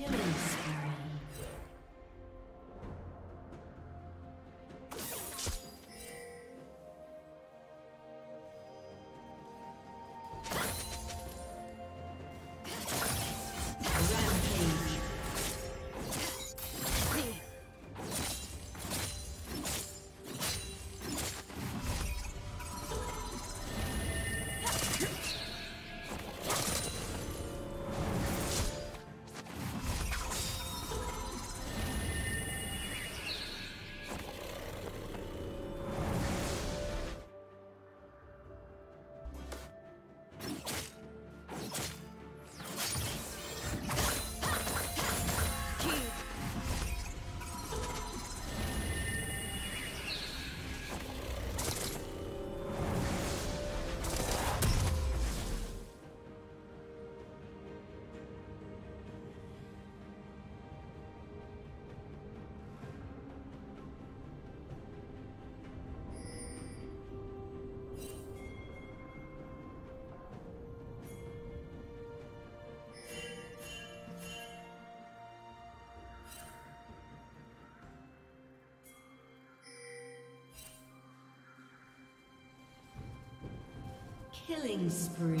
Killing spree.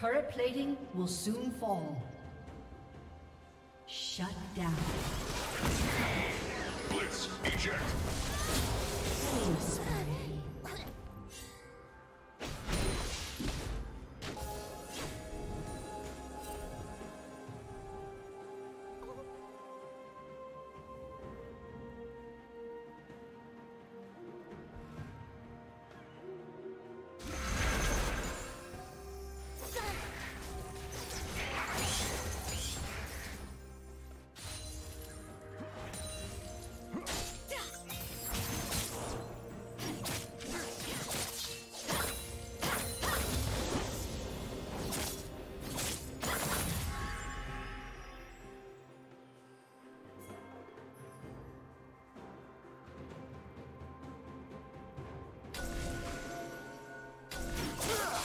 Turret plating will soon fall. Shut down. Blitz, eject.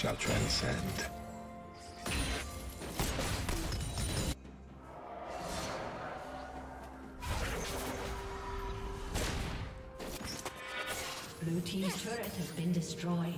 shall transcend. Blue team's turret has been destroyed.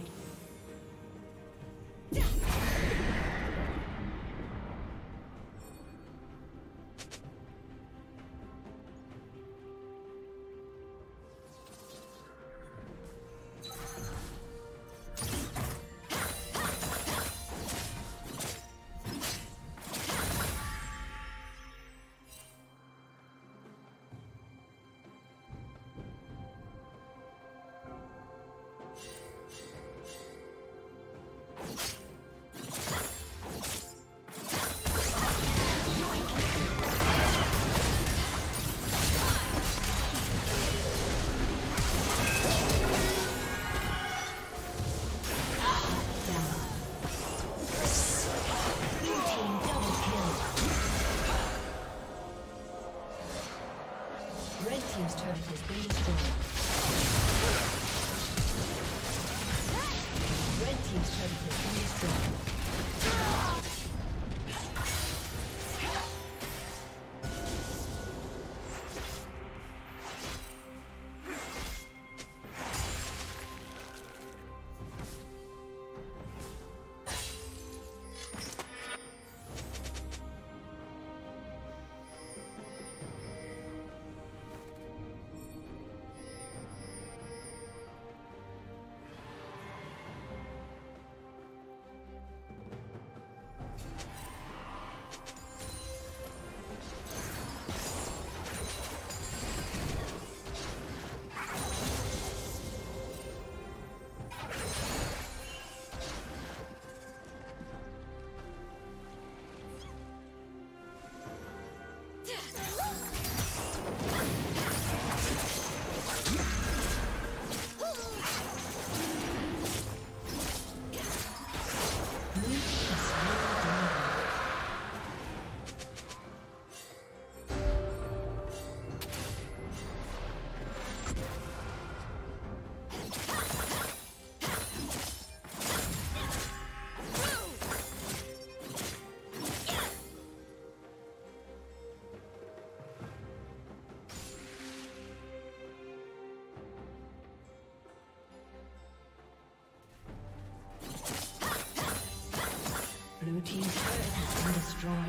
Blue team's turret has been destroyed.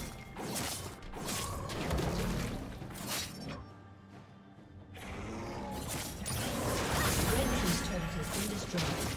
Red team's turret has been destroyed.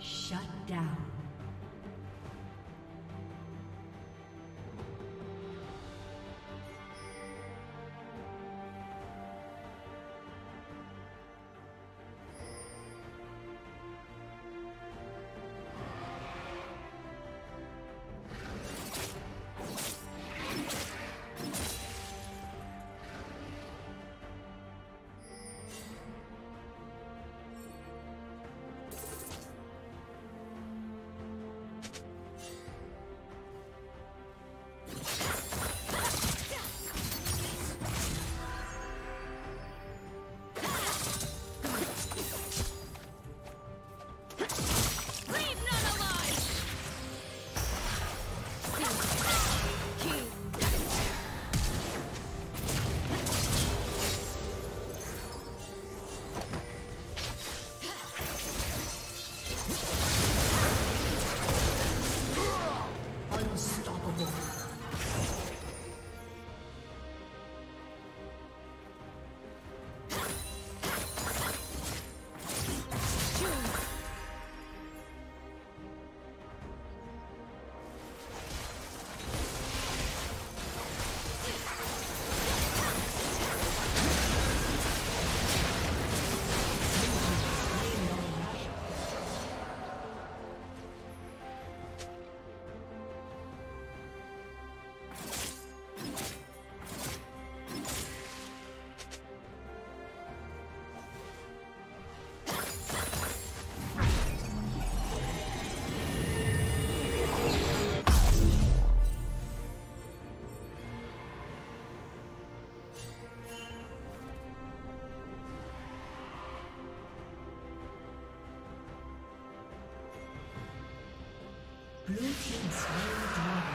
Shut down. Blue team slain the dragon.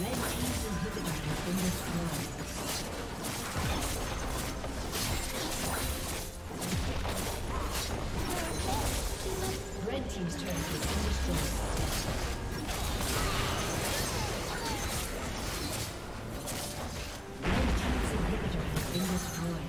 Red team's inhibitor has been destroyed. Team's turret has been destroyed. Red team's inhibitor has been destroyed.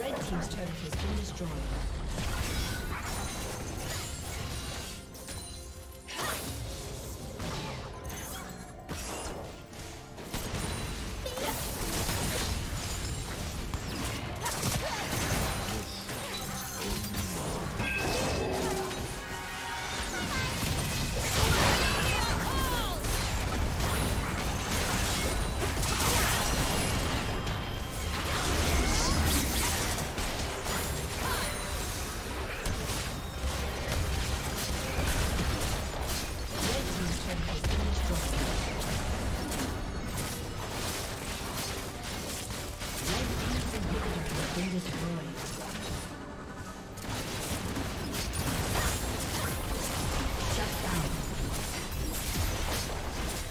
Red team's turret has been destroyed.